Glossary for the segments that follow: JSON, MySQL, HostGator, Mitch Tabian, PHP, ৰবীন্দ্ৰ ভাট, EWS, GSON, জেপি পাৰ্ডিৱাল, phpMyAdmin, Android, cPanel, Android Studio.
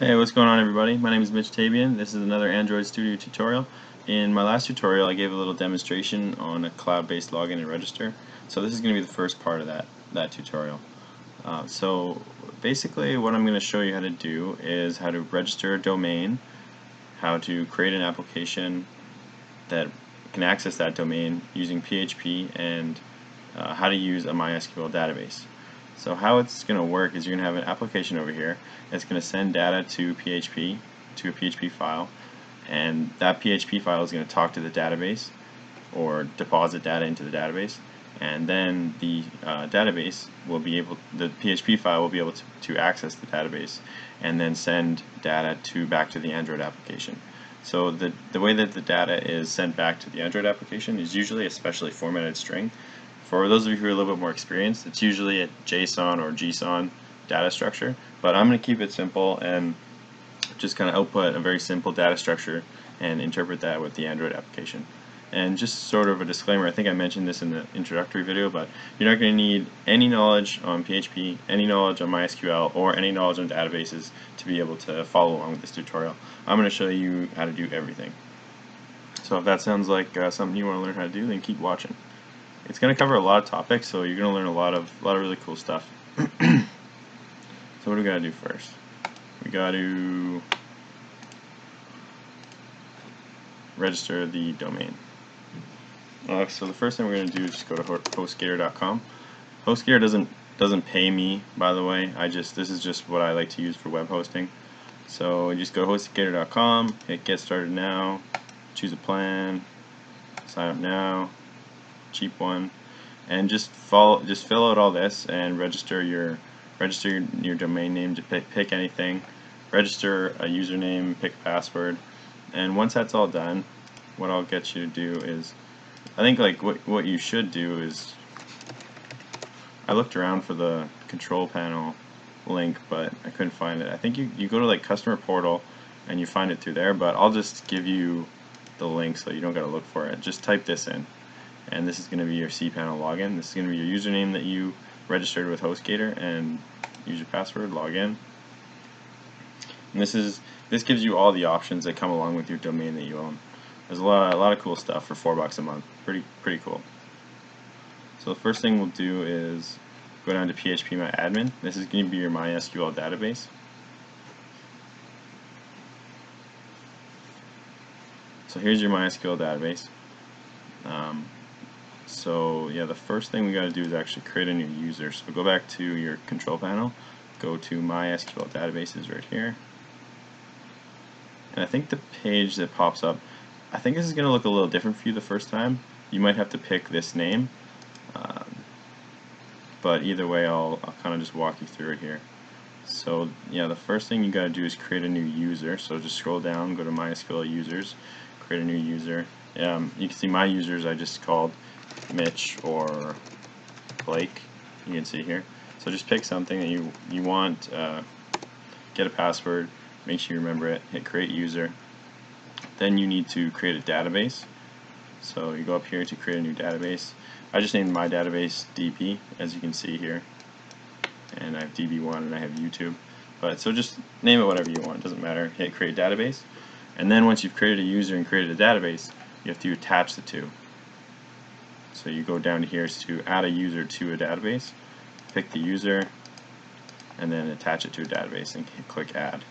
Hey, what's going on everybody? My name is Mitch Tabian. This is another Android Studio tutorial. In my last tutorial I gave a little demonstration on a cloud-based login and register. So this is going to be the first part of that tutorial. So basically what I'm going to show you how to do is how to register a domain, how to create an application that can access that domain using PHP, and how to use a MySQL database. So how it's going to work is you're going to have an application over here that's going to send data to PHP, to a PHP file, and that PHP file is going to talk to the database or deposit data into the database, and then the database will be able, the PHP file will be able to access the database and then send data back to the Android application. So the way that the data is sent back to the Android application is usually a specially formatted string. For those of you who are a little bit more experienced, it's usually a JSON or GSON data structure, but I'm going to keep it simple and just kind of output a very simple data structure and interpret that with the Android application. And just sort of a disclaimer, I think I mentioned this in the introductory video, but you're not going to need any knowledge on PHP, any knowledge on MySQL, or any knowledge on databases to be able to follow along with this tutorial. I'm going to show you how to do everything. So if that sounds like something you want to learn how to do, then keep watching. It's going to cover a lot of topics, so you're going to learn a lot of really cool stuff. So what do we got to do first? We got to register the domain. So the first thing we're going to do is just go to HostGator.com. HostGator doesn't pay me, by the way. This is just what I like to use for web hosting. So you just go to HostGator.com, hit Get Started Now, choose a plan, sign up now. Cheap one, and just fill out all this and register your domain name. To pick anything, register a username, pick a password, and once that's all done, what I'll get you to do is, I think like what you should do is, I looked around for the control panel link but I couldn't find it. I think you go to like customer portal and you find it through there, but I'll just give you the link so you don't gotta look for it. Just type this in. And this is going to be your cPanel login. This is going to be your username that you registered with HostGator, and use your password, log in. And this gives you all the options that come along with your domain that you own. There's a lot of cool stuff for $4 a month. Pretty cool. So the first thing we'll do is go down to phpMyAdmin. This is going to be your MySQL database. So here's your MySQL database. So yeah, the first thing we got to do is actually create a new user. So go back to your control panel, go to MySQL databases right here, and I think the page that pops up, I think this is going to look a little different for you the first time. You might have to pick this name, but either way I'll kind of just walk you through it here. So yeah, the first thing you got to do is create a new user. So just scroll down, go to MySQL users, create a new user. You can see my users I just called Mitch or Blake, you can see here. So just pick something that you want, get a password, make sure you remember it, hit create user. Then you need to create a database. So you go up here to create a new database. I just named my database DB, as you can see here. And I have DB1 and I have YouTube. But so just name it whatever you want, it doesn't matter. Hit create database. And then once you've created a user and created a database, you have to attach the two. So you go down here to add a user to a database, pick the user, and then attach it to a database and click add.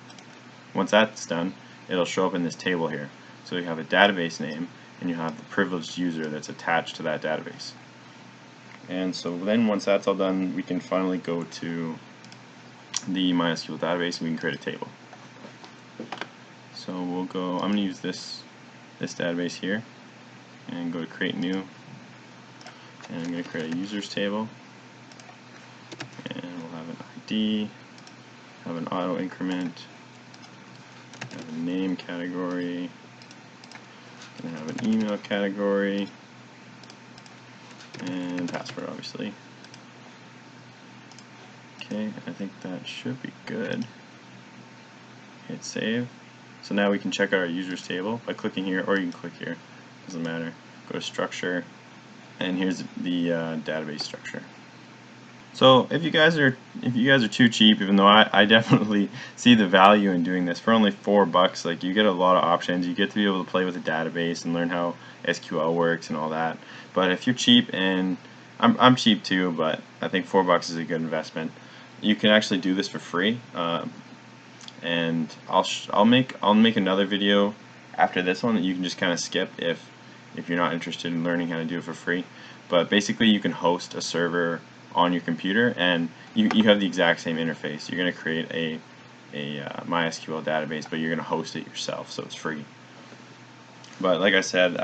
Once that's done, it'll show up in this table here. So you have a database name and you have the privileged user that's attached to that database. And so then once that's all done, we can finally go to the MySQL database and we can create a table. So we'll go, I'm going to use this database here and go to create new, and I'm going to create a users table, and we'll have an ID, have an auto increment, have a name category, and have an email category and password obviously. Okay, I think that should be good. Hit save. So now we can check out our users table by clicking here, or you can click here, doesn't matter. Go to structure, and here's the database structure. So if you guys are too cheap, even though I definitely see the value in doing this, for only $4, like, you get a lot of options. You get to be able to play with a database and learn how SQL works and all that. But if you're cheap, and I'm cheap too, but I think $4 is a good investment. You can actually do this for free, and I'll make another video after this one that you can just kind of skip if you're not interested in learning how to do it for free. But basically, you can host a server on your computer, and you have the exact same interface. You're going to create a MySQL database, but you're going to host it yourself, so it's free. But like I said,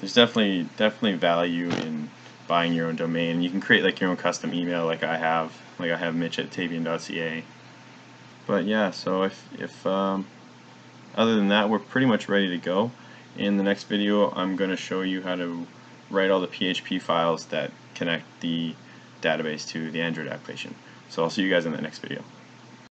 there's definitely value in buying your own domain. You can create like your own custom email, like I have Mitch@tabian.ca. But yeah, so if other than that, we're pretty much ready to go. In the next video, I'm going to show you how to write all the PHP files that connect the database to the Android application. So I'll see you guys in the next video.